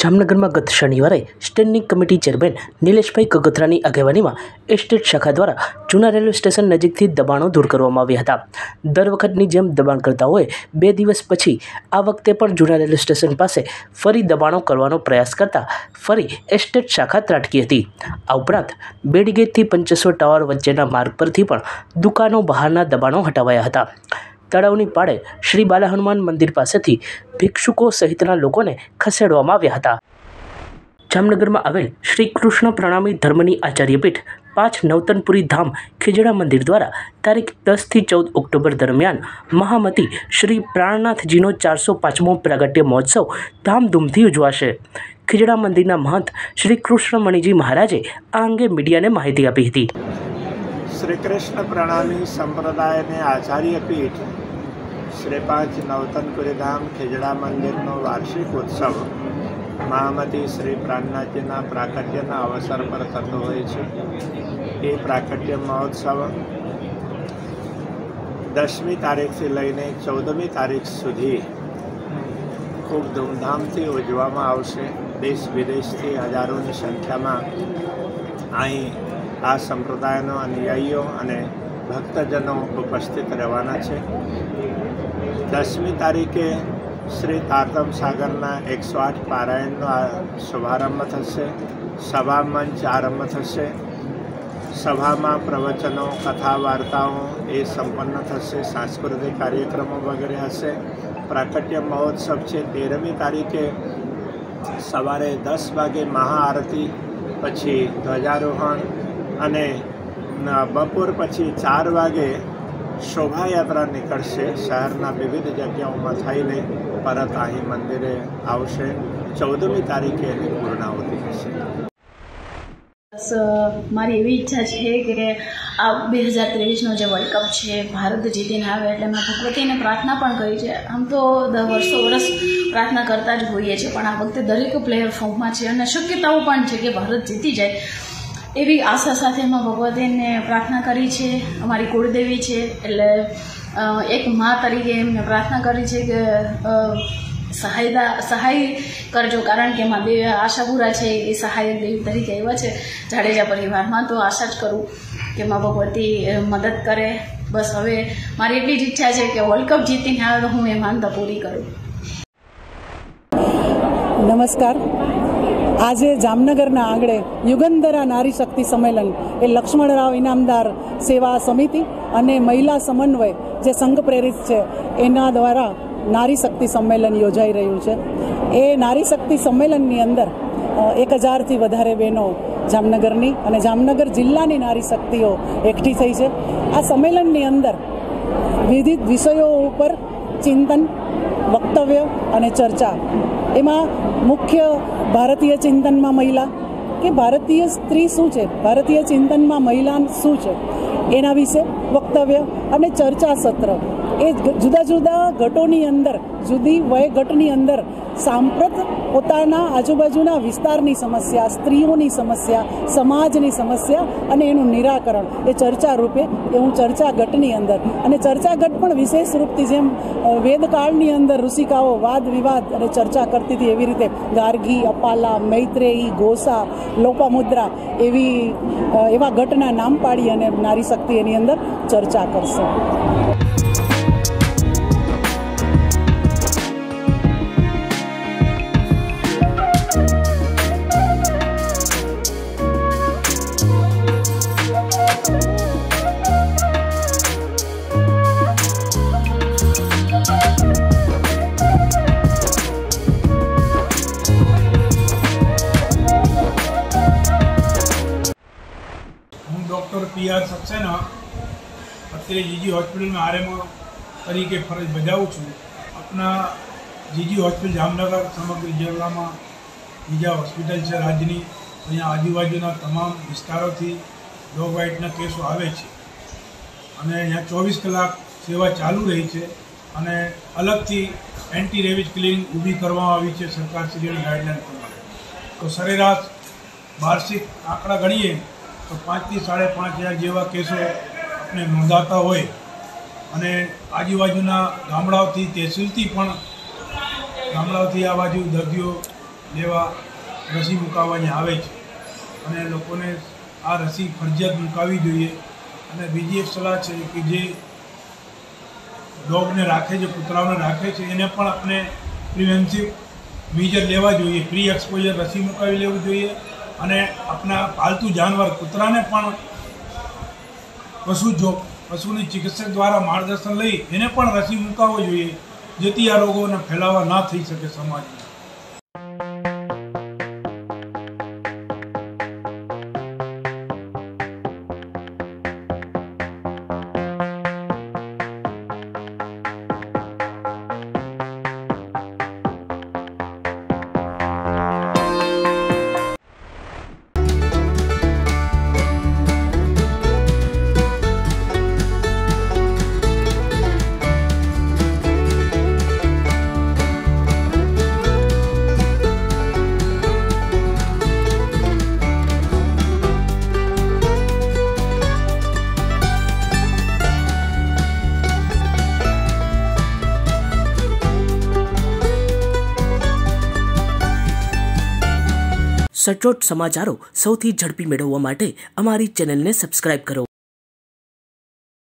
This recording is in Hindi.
जामनगर में गत शनिवार स्टेन्डिंग कमिटी चेरमेन नीलेश भाई कगोत्रा की अगेवानी में एस्टेट शाखा द्वारा जूना रेलवे स्टेशन नजीक दबाणों दूर करवामां आव्या हता। दर वखतनी जेम दबाणकर्ताओं बे दिवस पछी आ वखते पण जूना रेलवे स्टेशन पास फरी दबाणों करवानो प्रयास करता फरी एस्टेट शाखा त्राटकी हती। आ उपरांत बेडीगेट थी पंचसो टावर वच्चेना मार्ग परथी पण दुकानों बहारना दबाणों हटावाया हता। तड़ावनी पाड़े श्री बाला हनुमान मंदिर पासेथी भिक्षुको सहितना लोकोने खसेड़वामां आव्या हता। जामनगर में आवेल श्री कृष्ण प्रणामी धर्मनी आचार्यपीठ 5 नवतनपुरी धाम खीजड़ा मंदिर द्वारा तारीख 10 થી 14 ऑक्टोबर दरमियान महामती श्री प्राणनाथ जी 405मो प्रागट्य महोत्सव धामधूमथी उजवाशे। खीजड़ा मंदिरना महंत श्री कृष्ण मणिजी महाराजे आ अंगे मीडिया ने माहिती आपी हती। श्री कृष्ण प्रणामी संप्रदाय ने आचार्यपीठ श्री 5 नवतनपुरी धाम खीजड़ा मंदिर वार्षिक उत्सव महामती श्री प्राणनाथजी प्राकट्यना अवसर पर थतो होय छे। ए प्राकट्य महोत्सव 10मी तारीख से लईने 14मी तारीख सुधी खूब धूमधामथी उजवामां आवशे। देश विदेशथी हजारों की संख्या में अहीं आ संप्रदायनो अनुयायीओ अने भक्तजनों उपस्थित रहेवाना छे। 10मी तारीखे श्री तारतम सागरना 108 पारायणनो शुभारंभ थशे। सभा मंच आरंभ थशे। सभा में प्रवचनों कथा वार्ताओं ए संपन्न थशे। सांस्कृतिक कार्यक्रमों वगैरह हशे। प्राकट्य महोत्सव छे 13मी तारीखे सवारे 10 वागे महाआरती पछी ध्वजारोहण अने बपोर पछी 4 वागे शोभायात्रा निकलशे। शहरना विविध जग्याओं में थईने परत आही मंदिरे आवशे। 14मी तारीखे एनी पूर्णाहुति थशे। बस मारी एवी इच्छा छे के आ 2023 नो जे वर्ल्ड कप छे भारत जीतीने आवे एटले मैं भगवतीने प्रार्थना पण करी छे। आम तो 10 वर्षो वर्ष प्रार्थना करता ज होईए छे पण आ वखते दरेक प्लेयर फॉर्म में छे अने शक्यताओ पण छे के भारत जीती जाए एवी आशा साथे में भगवती ने प्रार्थना करी छे। अमारी कुलदेवी छे एटले एक माँ तरीके एमने प्रार्थना करी छे के सहाय करजो कारण के माँ देवी आशापुरा छे ए सहायक देवी तरीके आव्या छे जाडेजा परिवार में। तो आशा ज करूँ के माँ भगवती मदद करे। बस हवे मारी एटली ज इच्छा छे के वर्ल्ड कप जीतीने आवे तो हूँ ए मानता पूरी करूँ। नमस्कार। आज जामनगर आंगणे युगंधरा नारी शक्ति सम्मेलन ए लक्ष्मणराव इनामदार सेवा समिति अने महिला समन्वय जे संघ प्रेरित है एना द्वारा नारी शक्ति सम्मेलन योजाई रह्यु छे। ए नारी शक्ति सम्मेलन अंदर 1000 वधारे बहनों जामनगरनी अने जामनगर जिल्लानी नारी शक्तिओ एकठी थई छे। आ सम्मेलन अंदर विविध विषयों पर चिंतन वक्तव्य अने चर्चा एमां मुख्य भारतीय चिंतन में महिला के भारतीय स्त्री शू है भारतीय चिंतन में महिला शू है एना विषे वक्तव्य अने चर्चा सत्र ए जुदा जुदा गटोनी अंदर जुदी वय गटनी अंदर सांप्रत पोताना आजूबाजूना विस्तारनी समस्या स्त्रीओनी समस्या समाजनी समस्या अने एनुं निराकरण ए चर्चा रूपे एवं चर्चा गटनी अंदर अने चर्चा गट पण विशेष रूपथी जेम वेदकाळनी अंदर ऋषिकाओ वाद विवाद अने चर्चा करती थी एवी रीते गार्गी अपाला मैत्रेयी घोषा लोप मुद्रा एवी एवा गटना नाम पाड़ी अने नारी शक्ति एनी अंदर चर्चा करशे। डॉक्टर पी आर सक्सेना अत्य जीजी हॉस्पिटल में आरएमओ तरीके फरज बजाऊँ छूँ। अपना जीजी हॉस्पिटल जामनगर समग्र जिला में बीजा हॉस्पिटल है राज्य अँ आजूबाजूना तमाम विस्तारों थी डॉग वाइटना केसों आए अँ 24 कलाक सेवा चालू रही है अने अलग थी एंटी रेबीज क्लिनिक ऊभी करवामां आवी छे सरकार श्रीनी गाइडलाइन प्रमाणे। तो सरेराश वार्षिक आंकड़ा गणीए तो 5 થી 5,500 जेवा केसों अपने नोंधाता होय अने आजूबाजूना गामडाओथी तहसील थी पण गामडाओथी आ बाजू दर्दीओ देवा रसी मुकाववानी आवे छे अने लोकोने आ रसी फरजियात मुकावी जोईए। अने बीजी एक सलाह है कि जे डॉग ने राखे जो कुतराओने राखे छे एने पण आपणे प्रिवेंटिव मेजर लेवा जोईए। प्री एक्सपोजर रसी मुकावी लेवी जोईए अने अपना पालतू जानवर कूतरा ने पण पशु जो पशुनी चिकित्सक द्वारा मार्गदर्शन लई एने पण रसी मुकावो जोईए जेथी आ रोगोने फैलावा ना थई सके समाज में। સચોટ સમાચારો સૌથી ઝડપી મેળવવા માટે અમારી ચેનલને સબસ્ક્રાઇબ કરો।